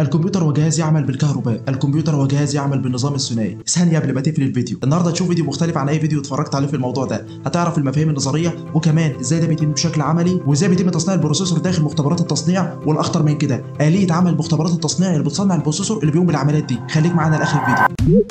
الكمبيوتر هو جهاز يعمل بالكهرباء، الكمبيوتر هو جهاز يعمل بالنظام الثنائي. ثانيه قبل ما تقفل الفيديو، النهارده تشوف فيديو مختلف عن اي فيديو اتفرجت عليه في الموضوع ده، هتعرف المفاهيم النظريه وكمان ازاي ده بيتم بشكل عملي وازاي بيتم تصنيع البروسيسور داخل مختبرات التصنيع، والاخطر من كده آلية عمل مختبرات التصنيع اللي بتصنع البروسيسور اللي بيقوم بالعمليات دي. خليك معانا لاخر الفيديو.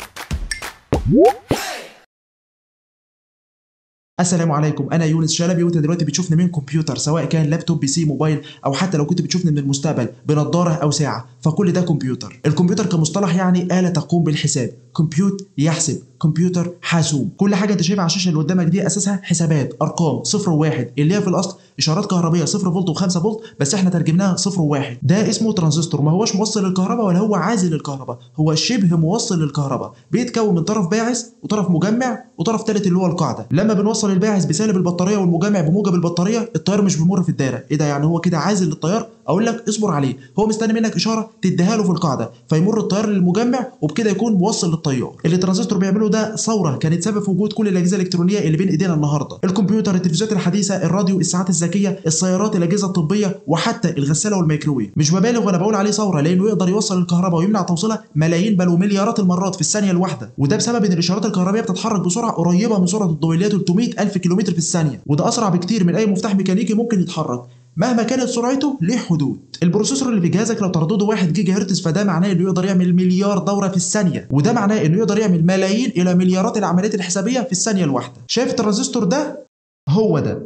السلام عليكم، انا يونس شلبي، وانت دلوقتي بتشوفني من كمبيوتر، سواء كان لابتوب، بي سي، موبايل، او حتى لو كنت بتشوفني من المستقبل بنضاره او ساعه، فكل ده كمبيوتر. الكمبيوتر كمصطلح يعني آلة تقوم بالحساب، كمبيوت يحسب، كمبيوتر حاسوب. كل حاجه انت شايفها على الشاشه اللي قدامك دي اساسها حسابات، ارقام 0 و1 اللي هي في الاصل اشارات كهربيه 0 فولت و5 فولت، بس احنا ترجمناها 0 و1. ده اسمه ترانزستور، ما هوش موصل للكهرباء ولا هو عازل للكهرباء، هو شبه موصل للكهرباء، بيتكون من طرف باعث وطرف مجمع وطرف ثالث اللي هو القاعده. لما بنوصل الباعث بسالب البطاريه والمجمع بموجب البطاريه، التيار مش بيمر في الدايره. ايه ده يعني؟ هو كده عازل للتيار؟ اقول لك اصبر عليه، هو مستني منك اشاره تديها له في القاعده فيمر التيار للمجمع، وبكده يكون موصل للتيار. اللي الترانزستور بيعمله ده ثوره كانت سبب في وجود كل الاجهزه الالكترونيه اللي بين ايدينا النهارده، الكمبيوتر، التلفزيونات الحديثه، الراديو، الساعات الذكيه، السيارات، الاجهزه الطبيه، وحتى الغساله والميكروويف. مش ببالغ وانا بقول عليه ثوره، لانه يقدر يوصل الكهرباء ويمنع توصيلها ملايين بل ومليارات المرات في الثانيه الواحده، وده بسبب ان الاشارات الكهربائيه بتتحرك بسرعه قريبه من سرعه الضوء اللي هي 300,000 كيلومتر في الثانيه، وده اسرع بكتير من اي مفتاح ميكانيكي ممكن يتحرك. مهما كانت سرعته ليه حدود. البروسيسور اللي في جهازك لو تردده 1 جيجا هرتز، فده معناه انه يقدر يعمل مليار دوره في الثانيه، وده معناه انه يقدر يعمل ملايين الى مليارات العمليات الحسابيه في الثانيه الواحده. شايف الترانزستور ده؟ هو ده.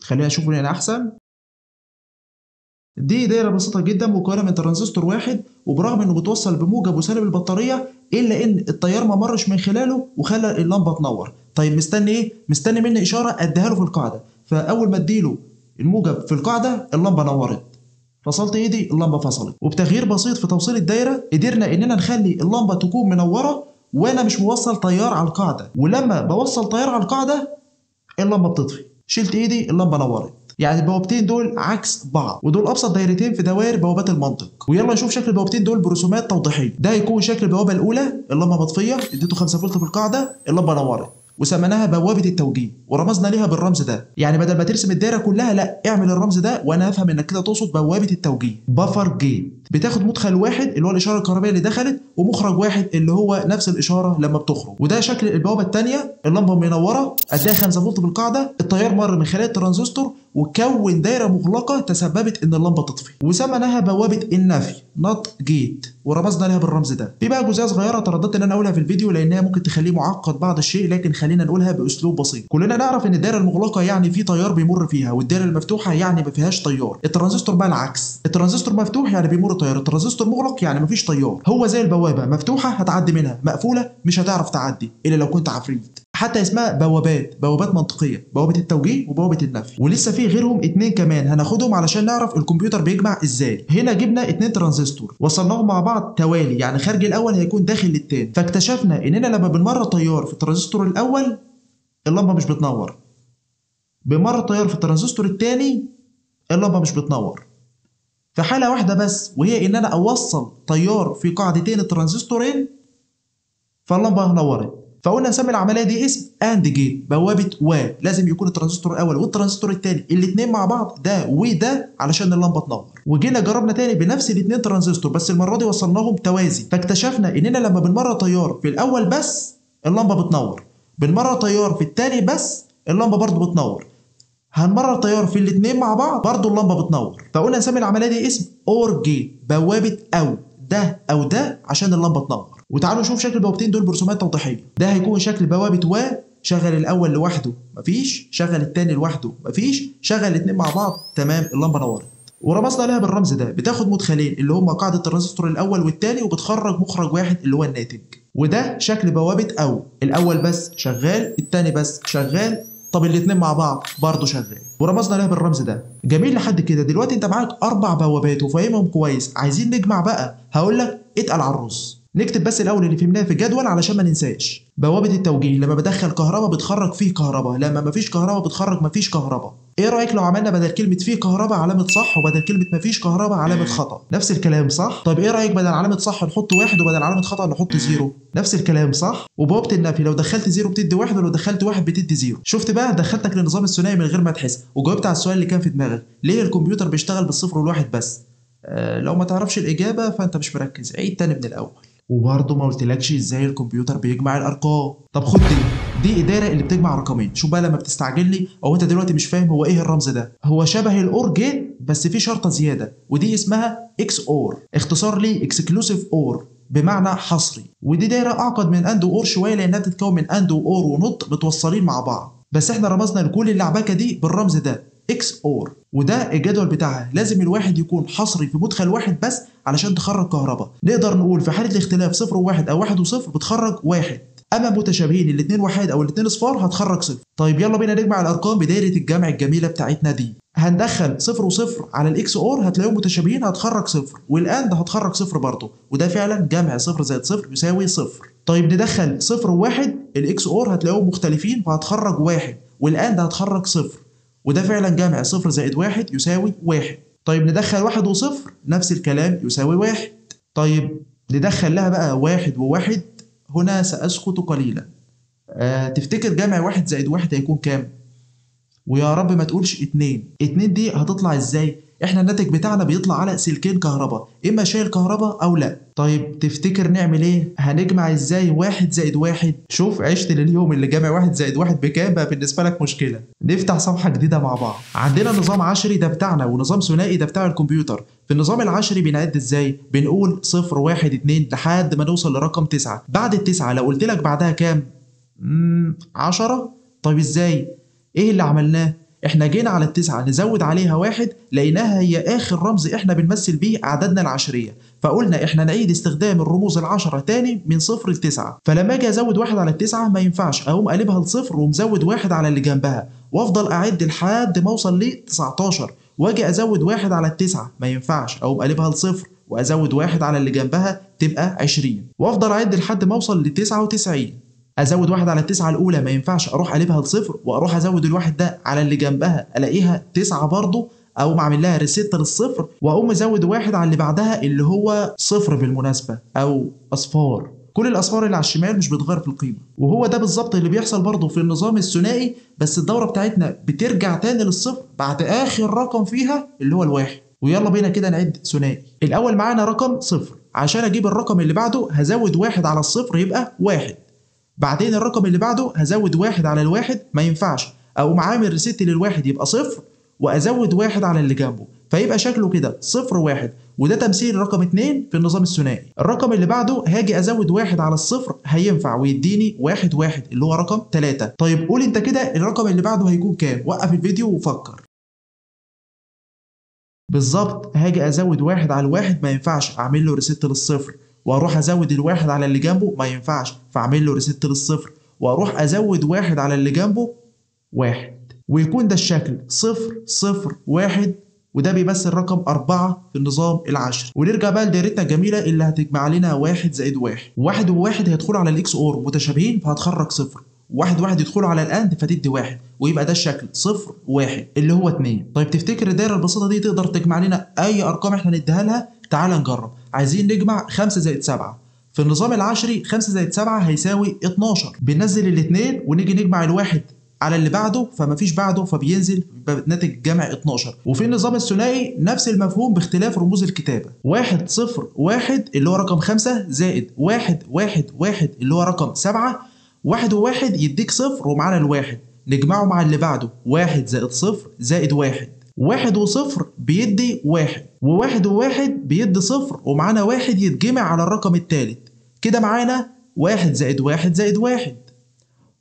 خلينا نشوفه هنا احسن. دي دايره بسيطه جدا مكونه من ترانزستور واحد، وبرغم انه بتوصل بموجب وسالب البطاريه الا ان التيار ما مرش من خلاله وخلى اللمبه تنور. طيب مستني ايه؟ مستني مني اشاره اديها له في القاعده، فاول ما اديله الموجب في القاعده اللمبه نورت، فصلت ايدي اللمبه فصلت. وبتغيير بسيط في توصيل الدايره قدرنا اننا نخلي اللمبه تكون منوره وانا مش موصل تيار على القاعده، ولما بوصل تيار على القاعده اللمبه بتطفي، شلت ايدي اللمبه نورت. يعني البوابتين دول عكس بعض، ودول ابسط دايرتين في دوائر بوابات المنطق. ويلا نشوف شكل البوابتين دول برسومات توضيحيه. ده هيكون شكل البوابه الاولى، اللمبه مطفيه، اديته 5 فولت في القاعده، اللمبه نورت، وسميناها بوابه التوجيه ورمزنا ليها بالرمز ده. يعني بدل ما ترسم الدايره كلها، لا، اعمل الرمز ده وانا هفهم انك كده تقصد بوابه التوجيه. بافر جيت بتاخد مدخل واحد اللي هو الاشاره الكهربائيه اللي دخلت، ومخرج واحد اللي هو نفس الاشاره لما بتخرج. وده شكل البوابه الثانيه، اللمبه منوره، اداها 5 فولت بالقاعده، التيار مر من خلال الترانزستور وكون دايره مغلقه تسببت ان اللمبه تطفي، وسميناها بوابه النفي نوت جيت ورمزنا لها بالرمز ده. في بقى جزئيه صغيره ترددت ان انا اقولها في الفيديو لانها ممكن تخليه معقد بعض الشيء، لكن خلينا نقولها باسلوب بسيط. كلنا نعرف ان الدايره المغلقه يعني في تيار بيمر فيها، والدايره المفتوحه يعني ما فيهاش تيار. الترانزستور بقى العكس، الترانزستور مفتوح يعني بيمر تيار، الترانزستور مغلق يعني ما فيش تيار. هو زي البوابه، مفتوحه هتعدي منها، مقفوله مش هتعرف تعدي الا لو كنت عفريت. حتى اسمها بوابات منطقيه، بوابه التوجيه وبوابه النفي، ولسه في غيرهم 2 كمان هناخدهم علشان نعرف الكمبيوتر بيجمع ازاي. هنا جبنا 2 ترانزستور وصلناهم مع بعض توالي، يعني خارج الاول هيكون داخل للتاني، فاكتشفنا اننا لما بنمر تيار في الترانزستور الاول اللمبه مش بتنور، بمر تيار في الترانزستور الثاني اللمبه مش بتنور. في حاله واحده بس، وهي ان انا اوصل تيار في قاعدتين الترانزستورين فاللمبه نورت. فقلنا نسمي العمليه دي اسم اند جيت، بوابه و، لازم يكون الترانزستور الاول والترانزستور الثاني الاثنين مع بعض ده وده علشان اللمبه تنور. وجينا جربنا تاني بنفس الاثنين ترانزستور، بس المره دي وصلناهم توازي، فاكتشفنا اننا لما بنمر تيار في الاول بس اللمبه بتنور، بنمر تيار في الثاني بس اللمبه برضه بتنور، هنمرر تيار في الاثنين مع بعض برضه اللمبه بتنور. فقلنا نسمي العمليه دي اسم اور جيت، بوابه او، ده او ده عشان اللمبه تنور. وتعالوا نشوف شكل البوابتين دول برسومات توضيحيه. ده هيكون شكل بوابه و، شغل الاول لوحده مفيش، شغل الثاني لوحده مفيش، شغل الاثنين مع بعض تمام اللمبه نورت، ورمزنا لها بالرمز ده. بتاخد مدخلين اللي هما قاعده الترانزستور الاول والثاني، وبتخرج مخرج واحد اللي هو الناتج. وده شكل بوابه او، الاول بس شغال، الثاني بس شغال، طب الاثنين مع بعض برضه شغال، ورمزنا لها بالرمز ده. جميل لحد كده. دلوقتي انت معاك 4 بوابات وفاهمهم كويس، عايزين نجمع بقى. هقول لك اتقل على الرز، نكتب بس الاول اللي فهمناه في الجدول علشان ما ننساش. بوابه التوجيه لما بدخل كهرباء بتخرج فيه كهرباء، لما مفيش كهرباء بتخرج مفيش كهرباء. ايه رايك لو عملنا بدل كلمه فيه كهرباء علامه صح، وبدل كلمه مفيش كهرباء علامه خطا؟ نفس الكلام صح. طب ايه رايك بدل علامه صح نحط 1، وبدل علامه خطا نحط 0؟ نفس الكلام صح. وبوابه النفي لو دخلت 0 بتدي 1، ولو دخلت 1 بتدي 0. شفت بقى، دخلتك للنظام الثنائي من غير ما تحس، وجاوبت على السؤال اللي كان في دماغك ليه الكمبيوتر بيشتغل بالصفر والواحد بس. لو ما تعرفش الإجابة فأنت مش مركز، عيد تاني من الأول. وبرضه ما قلتلكش إزاي الكمبيوتر بيجمع الأرقام. طب خد دي إدارة اللي بتجمع رقمين. شوف بقى لما بتستعجل لي أو أنت دلوقتي مش فاهم هو إيه الرمز ده، هو شبه الأور جيت بس فيه شرطة زيادة، ودي اسمها إكس أور، اختصار لي إكسكلوسيف أور، بمعنى حصري. ودي دايرة أعقد من أند وأور شوية لأنها بتتكون من أند وأور ونوت متوصلين مع بعض، بس إحنا رمزنا لكل اللعبكة دي بالرمز ده إكس أور، وده الجدول بتاعها. لازم الواحد يكون حصري في مدخل واحد بس علشان تخرج كهرباء. نقدر نقول في حالة الاختلاف 0 و1 أو 1 و0 بتخرج 1، أما متشابهين الاثنين 1 أو الاثنين صفار هتخرج 0. طيب يلا بينا نجمع الأرقام بدايرة الجمع الجميلة بتاعتنا دي. هندخل 0 و0 على الإكس أور هتلاقيهم متشابهين هتخرج 0، والآند هتخرج 0 برضه، وده فعلا جمع 0 زائد 0 يساوي 0. طيب ندخل 0 و1 الإكس أور هتلاقيهم مختلفين فهتخرج 1، والآند هتخرج 0، وده فعلا جمع 0 زائد 1 يساوي 1. طيب ندخل 1 و0 نفس الكلام يساوي 1. طيب ندخل لها بقى 1 و1، هنا سأسكت قليلا. تفتكر جمع 1 زائد 1 هيكون كام؟ ويا رب ما تقولش 2. 2 دي هتطلع ازاي؟ احنا الناتج بتاعنا بيطلع على سلكين كهرباء، اما شايل كهرباء او لا. طيب تفتكر نعمل ايه؟ هنجمع ازاي 1 زائد 1؟ شوف عشت لليوم اللي جمع 1 زائد 1 بكام بقى بالنسبه لك مشكله. نفتح صفحه جديده مع بعض. عندنا نظام عشري ده بتاعنا، ونظام ثنائي ده بتاع الكمبيوتر. في النظام العشري بنعد ازاي؟ بنقول 0 1 2 لحد ما نوصل لرقم 9. بعد ال9 لو قلت لك بعدها كام؟ 10. طيب ازاي؟ ايه اللي عملناه؟ احنا جينا على ال9 نزود عليها 1، لقيناها هي اخر رمز احنا بنمثل بيه اعدادنا العشريه، فقلنا احنا نعيد استخدام الرموز ال10 تاني من 0 ل9. فلما اجي ازود 1 على ال9 ما ينفعش، اقوم قلبها ل0 ومزود 1 على اللي جنبها، وافضل اعد لحد ما اوصل ل 19. واجي ازود 1 على ال9 ما ينفعش، اقوم قلبها ل0 وازود 1 على اللي جنبها تبقى 20، وافضل اعد لحد ما اوصل ل 99. ازود 1 على ال9 الاولى ما ينفعش، اروح قلبها ل0 واروح ازود ال1 ده على اللي جنبها الاقيها 9 برضه، اقوم اعمل لها ريست لل0 واقوم ازود 1 على اللي بعدها اللي هو 0 بالمناسبه، او اصفار. كل الاصفار اللي على الشمال مش بتغير في القيمه، وهو ده بالظبط اللي بيحصل برضه في النظام الثنائي، بس الدوره بتاعتنا بترجع تاني لل0 بعد اخر رقم فيها اللي هو ال1. ويلا بينا كده نعد ثنائي. الاول معانا رقم 0، عشان اجيب الرقم اللي بعده هزود 1 على ال0 يبقى 1. بعدين الرقم اللي بعده هزود 1 على ال1 ما ينفعش، اقوم عامل ريست لل1 يبقى 0 وازود 1 على اللي جنبه، فيبقى شكله كده 0 1، وده تمثيل رقم 2 في النظام الثنائي. الرقم اللي بعده هاجي ازود 1 على ال0 هينفع ويديني 1 1 اللي هو رقم 3. طيب قول انت كده الرقم اللي بعده هيكون كام؟ وقف الفيديو وفكر. بالظبط هاجي ازود 1 على ال1 ما ينفعش، اعمل له ريست لل0 واروح ازود ال1 على اللي جنبه ما ينفعش، فاعمل له ريست لل0 واروح ازود 1 على اللي جنبه 1، ويكون ده الشكل 0 0 1، وده بيمثل رقم 4 في النظام العشري. ونرجع بقى لدايرتنا الجميله اللي هتجمع لنا 1 زائد 1. 1 و1 هيدخلوا على الاكس اور متشابهين فهتخرج 0، 1 و1 يدخلوا على الاند فتدي 1، ويبقى ده الشكل 0 1 اللي هو 2. طيب تفتكر الدايره البسيطه دي تقدر تجمع لنا اي ارقام احنا نديها لها؟ تعال نجرب. عايزين نجمع 5 زائد 7. في النظام العشري 5 زائد 7 هيساوي 12. بننزل الاثنين ونيجي نجمع الواحد على اللي بعده فمفيش بعده فبينزل ناتج جمع 12. وفي النظام الثنائي نفس المفهوم باختلاف رموز الكتابه. 1 0 1 اللي هو رقم 5 زائد 1 1 1 اللي هو رقم 7. 1 و1 يديك 0 ومعانا الواحد، نجمعه مع اللي بعده 1 زائد 0 زائد 1. 1 و0 بيدي 1، و1 و1 بيدي 0 ومعانا 1 يتجمع على الرقم الثالث، كده معانا 1 زائد 1 زائد 1.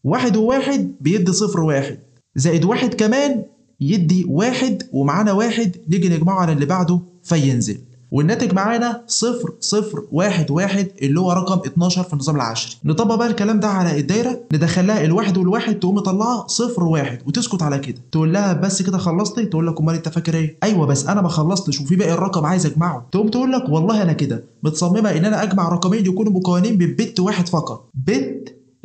1 و1 بيدي 0 1، زائد 1 كمان يدي 1 ومعانا 1 نيجي نجمعه على اللي بعده فينزل، والناتج معانا 0 0 1 1 اللي هو رقم 12 في النظام العشري. نطبق بقى الكلام ده على الدايره، ندخل لها الواحد والواحد تقوم مطلعها 0 1 وتسكت على كده، تقول لها بس كده خلصت؟ تقول لك امال انت فاكر ايه؟ ايوه بس انا ما خلصتش وفي باقي الرقم عايز اجمعه. تقوم تقول لك والله انا كده متصممه ان انا اجمع رقمين يكونوا مكونين من بت واحد فقط.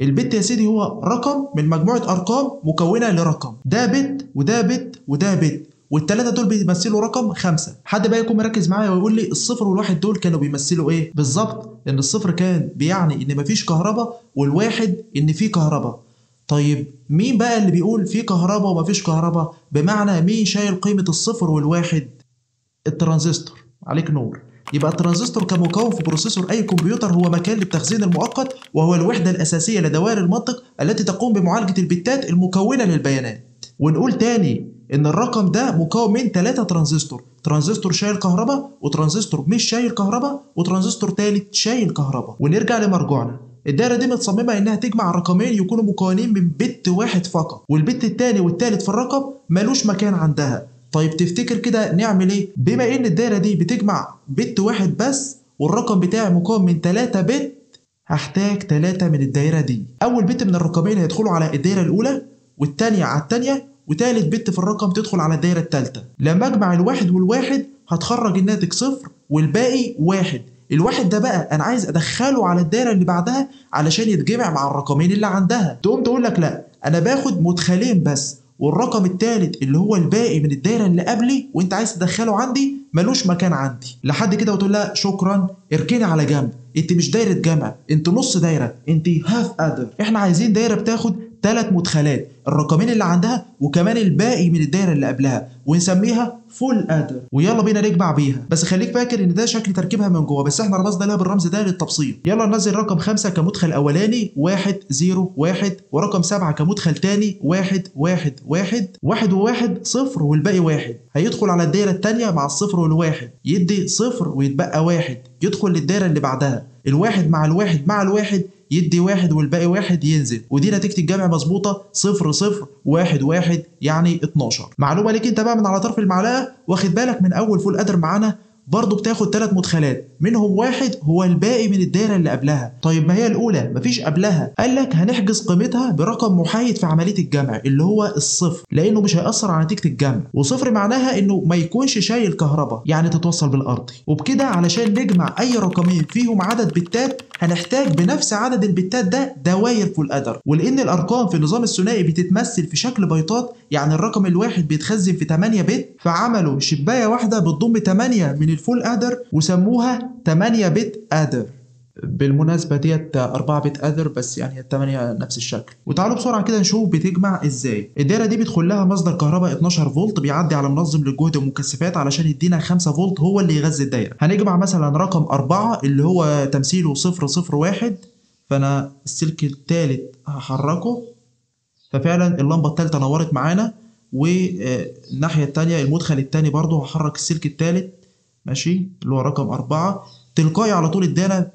البت يا سيدي هو رقم من مجموعه ارقام مكونه لرقم، ده بت وده بت وده بت، والثلاثه دول بيمثلوا رقم 5. حد بقى يكون مركز معايا ويقول لي الصفر والواحد دول كانوا بيمثلوا ايه؟ بالظبط ان الصفر كان بيعني ان مفيش كهرباء، والواحد ان فيه كهرباء. طيب مين بقى اللي بيقول فيه كهرباء ومفيش كهرباء؟ بمعنى مين شايل قيمه الصفر والواحد؟ الترانزستور. عليك نور. يبقى الترانزستور كمكون في بروسيسور أي كمبيوتر هو مكان للتخزين المؤقت، وهو الوحدة الأساسية لدوائر المنطق التي تقوم بمعالجة البتات المكونة للبيانات. ونقول تاني إن الرقم ده مكون من 3 ترانزستور، ترانزستور شايل كهرباء، وترانزستور مش شايل كهرباء، وترانزستور تالت شايل كهرباء. ونرجع لمرجعنا، الدائرة دي متصممة إنها تجمع رقمين يكونوا مكونين من بت واحد فقط، والبت التاني والتالت في الرقم ملوش مكان عندها. طيب تفتكر كده نعمل ايه؟ بما ان الدايره دي بتجمع بت واحد بس والرقم بتاعي مكون من 3 بت، هحتاج 3 من الدايره دي. اول بت من الرقمين هيدخلوا على الدايره الاولى، والثانيه على الثانيه، وثالث بت في الرقم تدخل على الدايره الثالثه. لما اجمع الواحد والواحد هتخرج الناتج 0 والباقي 1. الواحد ده بقى انا عايز ادخله على الدايره اللي بعدها علشان يتجمع مع الرقمين اللي عندها. تقوم تقول لك لا، انا باخد مدخلين بس، والرقم الثالث اللي هو الباقي من الدايره اللي قبلي وانت عايز تدخله عندي ملوش مكان عندي. لحد كده وتقول لها شكرا، اركني على جنب، انت مش دايره جمع، انت نص دايره، انت هاف ادر. احنا عايزين دايره بتاخد 3 مدخلات، الرقمين اللي عندها وكمان الباقي من الدايره اللي قبلها، ونسميها فول ادر، ويلا بينا نجمع بيها. بس خليك فاكر ان ده شكل تركيبها من جوه، بس احنا رمزنا لها بالرمز ده للتبسيط. يلا ننزل رقم 5 كمدخل اولاني 1 0 1، ورقم 7 كمدخل ثاني 1 1 1، 1 و1 0 والباقي 1. هيدخل على الدايره الثانيه مع الصفر والواحد يدي 0 ويتبقى 1، يدخل للدايره اللي بعدها، الواحد مع الواحد مع الواحد يدي 1 والباقي 1 ينزل، ودي نتيجة الجمع مظبوطة 0 0 1 1 يعني 12. معلومة ليك انت بقى من على طرف المعلقة، واخد بالك من أول فول أدر معانا برضه بتاخد 3 مدخلات، منهم واحد هو الباقي من الدايرة اللي قبلها. طيب ما هي الأولى مفيش قبلها، قال لك هنحجز قيمتها برقم محايد في عملية الجمع اللي هو 0، لأنه مش هيأثر على نتيجة الجمع، و0 معناها إنه ما يكونش شايل كهرباء، يعني تتوصل بالأرضي. وبكده علشان نجمع أي رقمين فيهم عدد بتات هنحتاج بنفس عدد البتات ده دواير فول أدر، ولأن الأرقام في النظام الثنائي بتتمثل في شكل بايتات، يعني الرقم الواحد بيتخزن في 8 بت، فعملوا شباية واحدة بتضم 8 من الفول أدر وسموها 8-bit Adder. بالمناسبة ديت 4-bit Adder بس، يعني هي 8 نفس الشكل. وتعالوا بسرعة كده نشوف بتجمع ازاي. الدايرة دي بيدخل لها مصدر كهرباء 12 فولت بيعدي على منظم للجهد والمكثفات علشان يدينا 5 فولت هو اللي يغذي الدايرة. هنجمع مثلا رقم 4 اللي هو تمثيله 0 0 1، فأنا السلك الثالث هحركه، ففعلا اللمبة الثالثة نورت معانا. والناحية الثانية المدخل الثاني برضه هحرك السلك الثالث ماشي اللي هو رقم 4، تلقائي على طول ادانا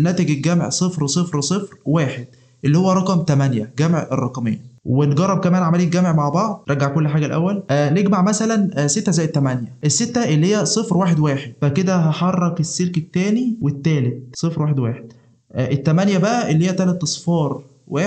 ناتج الجمع 0 0 0 1 اللي هو رقم 8 جمع الرقمين. ونجرب كمان عمليه جمع مع بعض. رجع كل حاجه الاول. نجمع مثلا 6 زائد 8، الستة اللي هي 0 1 1، فكده هحرك السلك الثاني والثالث 0 1 1. الثمانية بقى اللي هي 3 اصفار 1،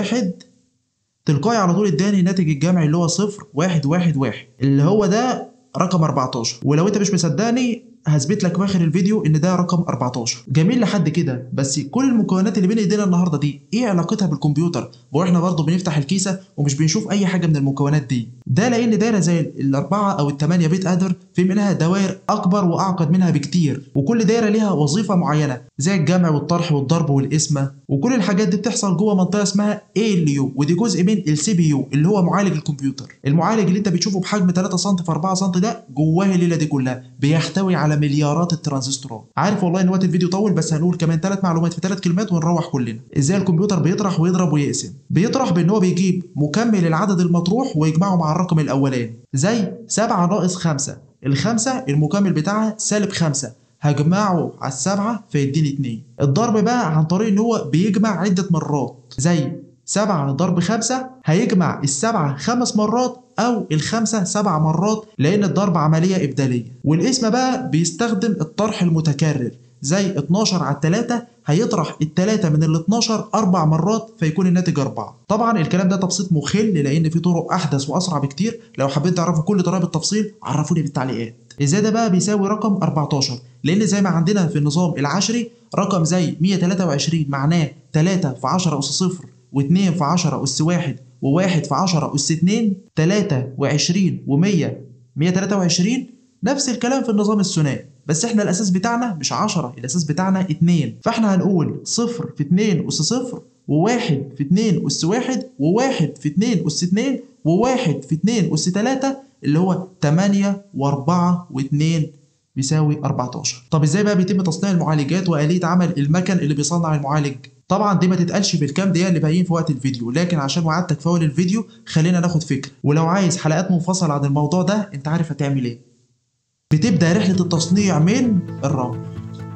تلقائي على طول اداني ناتج الجمع اللي هو 0 1 1 1 اللي هو ده رقم 14. ولو انت مش مصدقني هثبت لك في اخر الفيديو ان ده رقم 14. جميل لحد كده، بس كل المكونات اللي بين ايدينا النهارده دي ايه علاقتها بالكمبيوتر؟ واحنا برضه بنفتح الكيسه ومش بنشوف اي حاجه من المكونات دي، ده لان دايره زي الاربعه او ال8 بيت ادر في منها دوائر اكبر واعقد منها بكتير، وكل دايره ليها وظيفه معينه زي الجمع والطرح والضرب والقسمه، وكل الحاجات دي بتحصل جوه منطقه اسمها ALU، ودي جزء من السي بي يو اللي هو معالج الكمبيوتر. المعالج اللي انت بتشوفه بحجم 3 سم في 4 سم ده جواه الليله دي كلها، بيحتوي على مليارات الترانزستورات. عارف والله ان وقت الفيديو طول، بس هنقول كمان 3 معلومات في 3 كلمات ونروح كلنا. ازاي الكمبيوتر بيطرح ويضرب ويقسم؟ بيطرح بان هو بيجيب مكمل العدد المطروح ويجمعه مع الرقم الاولاني، زي 7 - 5، الخمسه المكمل بتاعها -5، هجمعه على ال7 فيديني 2. الضرب بقى عن طريق ان هو بيجمع عده مرات، زي 7 ضرب 5، هيجمع ال7 5 مرات أو ال5 7 مرات لأن الضرب عملية إبدالية. والقسمة بقى بيستخدم الطرح المتكرر، زي 12 على 3، هيطرح ال3 من ال12 4 مرات فيكون الناتج 4. طبعا الكلام ده تبسيط مخل لأن في طرق أحدث وأسرع بكتير، لو حبيت تعرفوا كل طريقة بالتفصيل عرفوني بالتعليقات. إزاي ده بقى بيساوي رقم 14؟ لأن زي ما عندنا في النظام العشري رقم زي 123 معناه 3 في 10 أس 0، و2 في 10 أس 1، و1 في 10 أس 2، 23 و100 123. نفس الكلام في النظام الثنائي، بس احنا الأساس بتاعنا مش 10، الأساس بتاعنا 2، فاحنا هنقول 0 في 2 أس 0، و1 في 2 أس 1، و1 في 2 أس 2، و1 في 2 أس 3 اللي هو 8 و4 و2 بيساوي 14. طب ازاي بقى بيتم تصنيع المعالجات وآلية عمل المكن اللي بيصنع المعالج؟ طبعا دي ما تتقالش بالكام دقيقه اللي باقيين في وقت الفيديو، لكن عشان وعدتك في اول الفيديو خلينا ناخد فكره، ولو عايز حلقات منفصله عن الموضوع ده انت عارف هتعمل ايه. بتبدا رحله التصنيع من الرمل،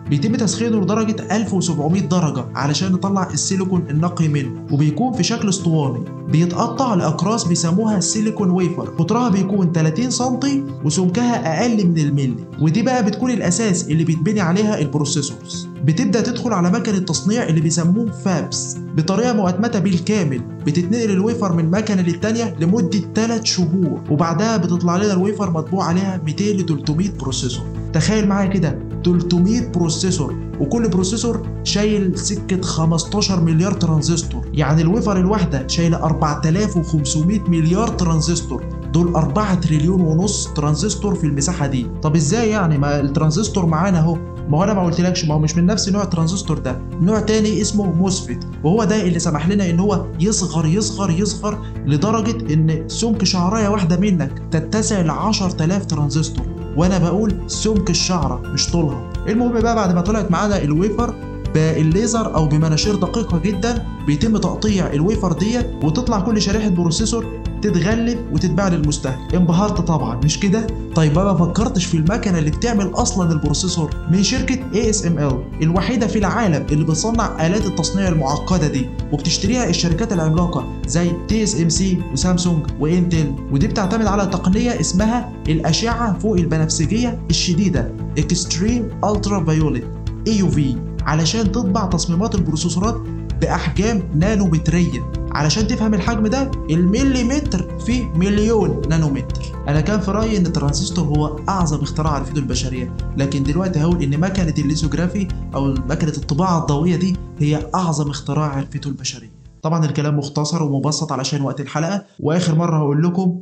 بيتم تسخينه لدرجه 1700 درجه علشان نطلع السيليكون النقي منه، وبيكون في شكل اسطواني بيتقطع لاقراص بيسموها السيليكون ويفر، قطرها بيكون 30 سم وسمكها اقل من الملي، ودي بقى بتكون الاساس اللي بيتبني عليها البروسيسورز. بتبدا تدخل على مكن التصنيع اللي بيسموه فابس، بطريقه مؤتمته بالكامل بتتنقل الويفر من مكنه للتانيه لمده 3 شهور، وبعدها بتطلع لنا الويفر مطبوع عليها 200 ل 300 بروسيسور. تخيل معايا كده 300 بروسيسور، وكل بروسيسور شايل سكه 15 مليار ترانزستور، يعني الويفر الواحده شايله 4500 مليار ترانزستور، دول 4.5 تريليون ترانزستور في المساحه دي. طب ازاي يعني ما الترانزستور معانا اهو؟ ما هو انا ما قلتلكش، ما هو مش من نفس نوع الترانزستور ده، نوع تاني اسمه موسفت، وهو ده اللي سمح لنا ان هو يصغر يصغر يصغر لدرجه ان سمك شعرايه واحده منك تتسع ل 10000 ترانزستور، وانا بقول سمك الشعره مش طولها. المهم بقى بعد ما طلعت معانا الويفر بالليزر او بمناشير دقيقه جدا بيتم تقطيع الويفر ديت، وتطلع كل شريحه بروسيسور تتغلف وتتباع للمستهلك. انبهرت طبعا مش كده؟ طيب ما فكرتش في المكنه اللي بتعمل اصلا البروسيسور من شركه ASML، الوحيده في العالم اللي بتصنع الات التصنيع المعقده دي، وبتشتريها الشركات العملاقه زي TSMC وسامسونج وانتل، ودي بتعتمد على تقنيه اسمها الاشعه فوق البنفسجيه الشديده Extreme Ultraviolet EUV، علشان تطبع تصميمات البروسيسورات باحجام نانومتريه. علشان تفهم الحجم ده، المليمتر في مليون نانومتر. انا كان في رايي ان الترانزستور هو اعظم اختراع عرفته البشريه، لكن دلوقتي هقول ان مكنه الليثوغرافي او مكنه الطباعه الضوئيه دي هي اعظم اختراع عرفته البشريه. طبعا الكلام مختصر ومبسط علشان وقت الحلقه، واخر مره هقول لكم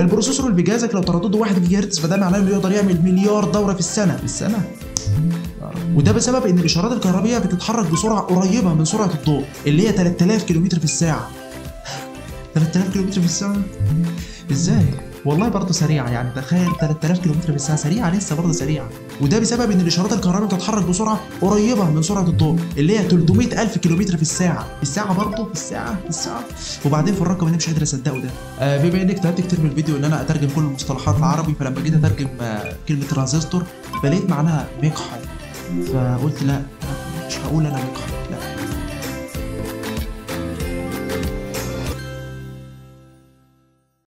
البروسيسور اللي بجهازك لو تردده 1 جيجا هرتز فده معناه انه يقدر يعمل مليار دوره في السنه وده بسبب ان الاشارات الكهربائيه بتتحرك بسرعه قريبه من سرعه الضوء اللي هي 3000 كيلومتر في الساعه. 3000 كيلومتر في الساعه ازاي؟ والله برضه سريعه، يعني تخيل 3000 كيلومتر في الساعه سريعه، لسه برضه سريعه. وده بسبب ان الاشارات الكهربائيه بتتحرك بسرعه قريبه من سرعه الضوء اللي هي 300000 كيلومتر في الساعه، برضه في الساعه. وبعدين في الرقم انا مش قادر اصدقه ده. بما انك تعبت كتير من الفيديو ان انا اترجم كل المصطلحات العربي، فلما جيت اترجم كلمه ترانزستور فلقيت معناها مقحل، فقلت لا مش هقول انا مقحل،